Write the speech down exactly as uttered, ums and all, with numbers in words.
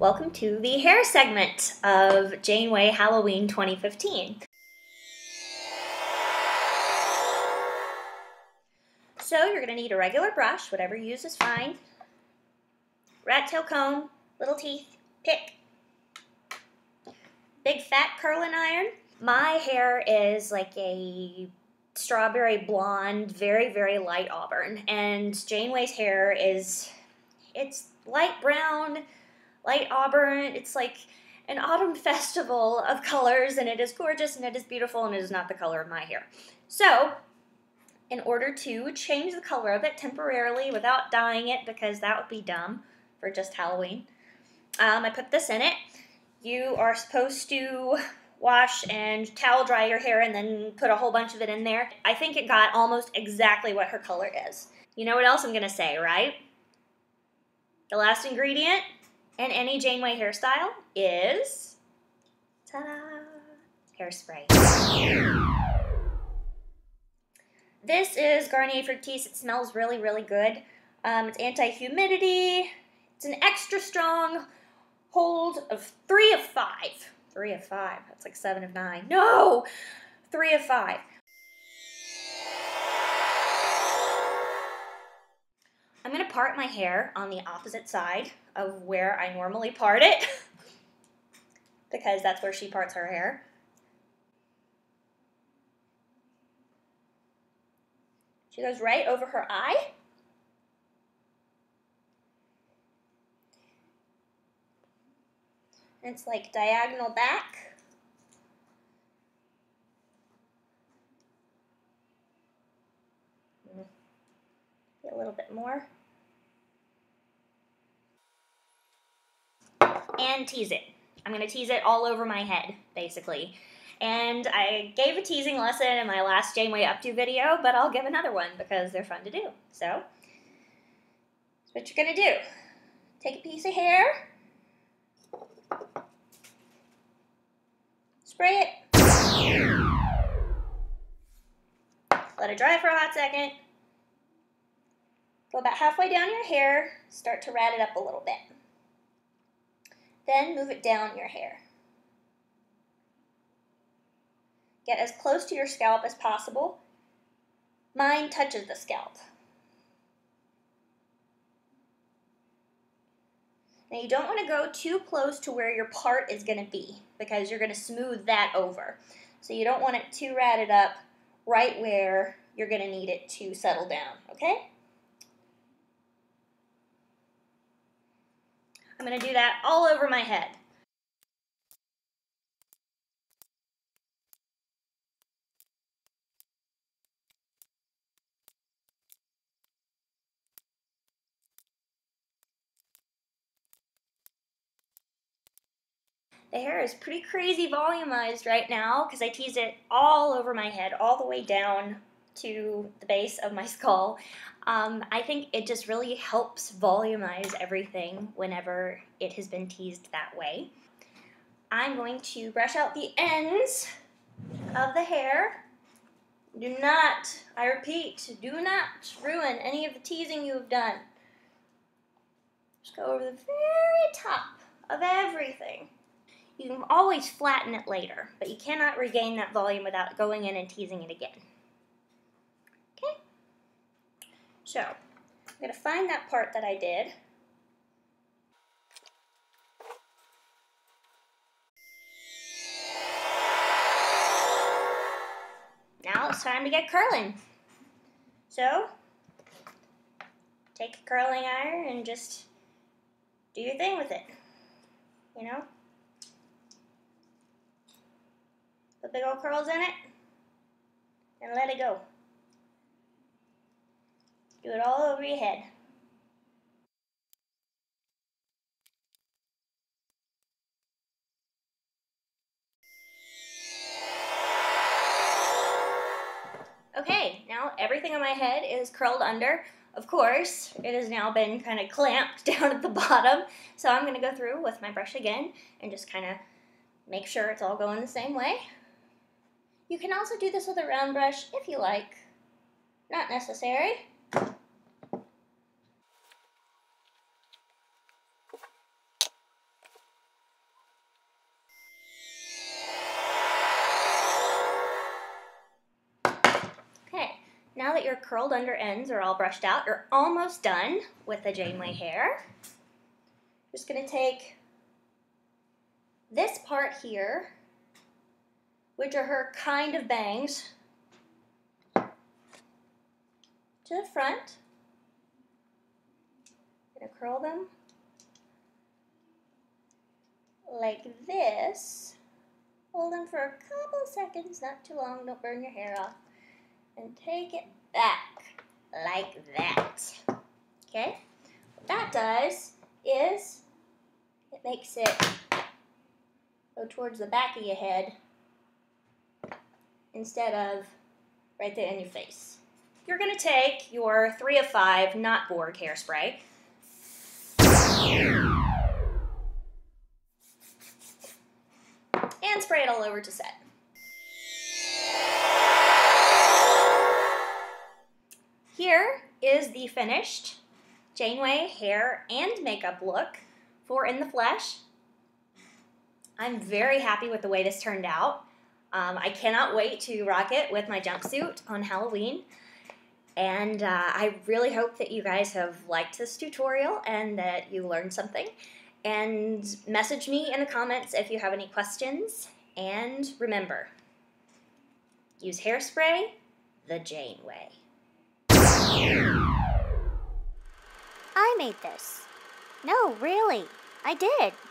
Welcome to the hair segment of Janeway Halloween twenty fifteen. So you're going to need a regular brush, whatever you use is fine, rat tail comb, little teeth, pick, big fat curling iron. My hair is like a strawberry blonde, very, very light auburn, and Janeway's hair is, it's light brown, light auburn. It's like an autumn festival of colors, and it is gorgeous, and it is beautiful, and it is not the color of my hair. So in order to change the color of it temporarily without dyeing it, because that would be dumb for just Halloween, um, I put this in it. You are supposed to wash and towel dry your hair and then put a whole bunch of it in there. I think it got almost exactly what her color is. You know what else I'm gonna say, right? The last ingredient in any Janeway hairstyle is, ta-da, hairspray. This is Garnier Fructis. It smells really, really good. Um, it's anti-humidity. It's an extra strong hold of three of five. Three of five. That's like seven of nine. No! Three of five. I'm going to part my hair on the opposite side of where I normally part it because that's where she parts her hair. She goes right over her eye. And it's like diagonal back. A little bit more. And tease it. I'm going to tease it all over my head, basically. And I gave a teasing lesson in my last Janeway updo video, but I'll give another one because they're fun to do. So, that's what you're going to do. Take a piece of hair. Spray it. Let it dry for a hot second. Go about halfway down your hair. Start to rat it up a little bit. Then move it down your hair. Get as close to your scalp as possible. Mine touches the scalp. Now you don't want to go too close to where your part is going to be because you're going to smooth that over. So you don't want it too ratted up right where you're going to need it to settle down, okay? I'm going to do that all over my head. The hair is pretty crazy volumized right now because I teased it all over my head, all the way down to the base of my skull. Um, I think it just really helps volumize everything whenever it has been teased that way. I'm going to brush out the ends of the hair. Do not, I repeat, do not ruin any of the teasing you have done. Just go over the very top of everything. You can always flatten it later, but you cannot regain that volume without going in and teasing it again. Okay? So, I'm going to find that part that I did. Now it's time to get curling. So, take a curling iron and just do your thing with it, you know? Put big old curls in it, and let it go. Do it all over your head. Okay, now everything on my head is curled under. Of course, it has now been kind of clamped down at the bottom, so I'm going to go through with my brush again and just kind of make sure it's all going the same way. You can also do this with a round brush if you like. Not necessary. that your curled under ends are all brushed out, you're almost done with the Janeway hair. I'm just going to take this part here, which are her kind of bangs, to the front. I'm going to curl them like this. Hold them for a couple seconds, not too long, don't burn your hair off. And take it back like that. Okay? What that does is it makes it go towards the back of your head instead of right there in your face. You're going to take your three of five not Borg hairspray. And spray it all over to set. Here is the finished Janeway hair and makeup look for In the Flesh. I'm very happy with the way this turned out. Um, I cannot wait to rock it with my jumpsuit on Halloween. And uh, I really hope that you guys have liked this tutorial and that you learned something. And message me in the comments if you have any questions. And remember, use hairspray the Janeway. I made this. No, really, I did.